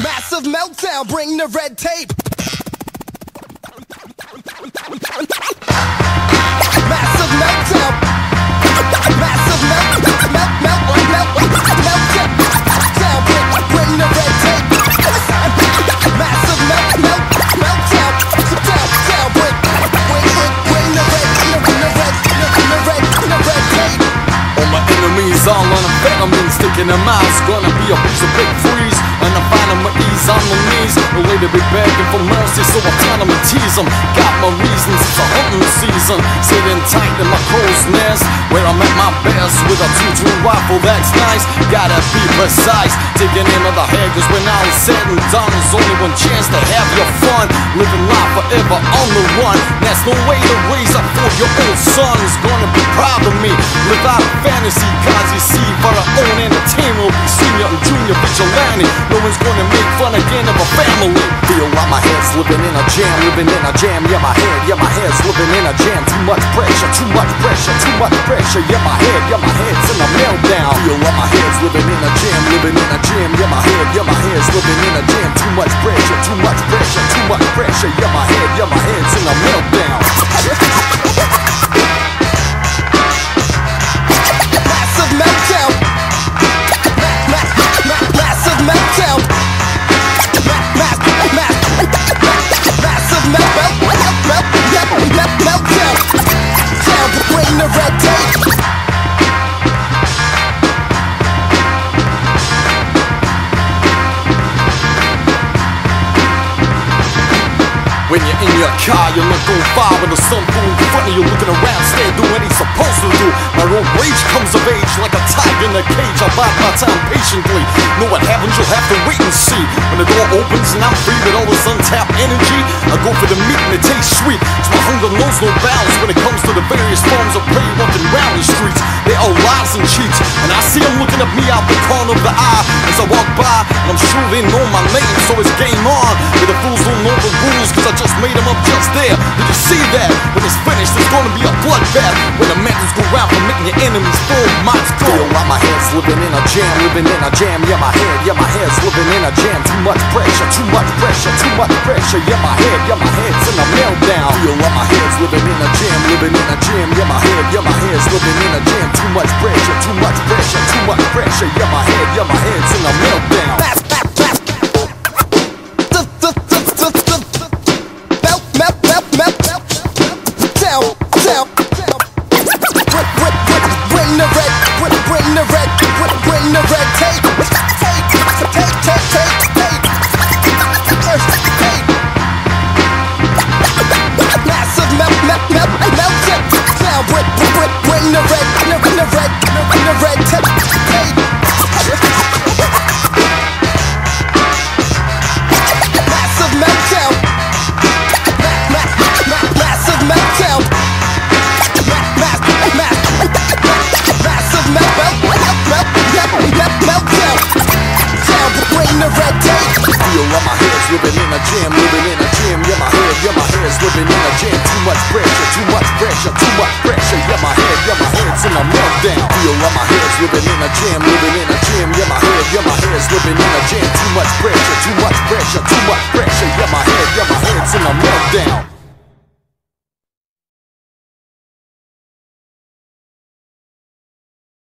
Massive meltdown, bring the red tape. Massive meltdown. Massive meltdown. Meltdown, bring the red tape. Massive meltdown. Down, bring the red, red tape. All my enemies all on a filament, sticking them out. It's gonna be a big freeze. And I find them at ease on my knees. A way to be begging for mercy, so I tell them and tease them. Got my reasons, it's a hunting season. Sitting tight in my crow's nest, where I'm at my best with a 2-2 rifle, that's nice. Gotta be precise, taking aim at the head, cause when all is said and done, there's only one chance to have your fun. Living life forever on the run, that's no way to raise up for your own son. Is gonna be proud of me, live out of fantasy, cause you see, for our own entertainment, we'll be senior and junior vigilante. No one's gonna make fun again of a family. Feel like my head's living in a jam. Yeah, my head's living in a jam. Too much pressure. Yeah, my head's in a meltdown. Feel like my head's living in a jam. Yeah, my head's living in a jam. Too much pressure. Yeah, my head's in a meltdown. Massive meltdown. Massive meltdown. Down between the red tape. When you're in your car, you're not going far. When there's some fool in front of you looking around, stay doing what he's supposed to do. My own rage comes of age like a tiger in a cage. I bide my time patiently. Know what happens, you'll have to wait and see. When the door opens and I'm free with all this untapped energy, I go for the meat and it tastes sweet. Cause my hunger knows no bounds when it comes to the various forms of prey walking round the streets. They all lies and cheats, and I see them looking at me out the corner of the eye as I walk by, and I'm sure they know my name, so it's game on. But the fools don't know the rules, cause I just made them up just there. Did you see that? When it's finished, it's gonna be a bloodbath. When the mantles go round for making your enemies full of minds go. Feel like my head's living in a jam. Yeah, my head's living in a jam. Too much pressure. Yeah, my head's in a meltdown. Feel like my head's living in a jam. Yeah, my head's living in a jam. Too much pressure. Yeah, my head's in a meltdown. Too much pressure. Yeah, my head's in a meltdown.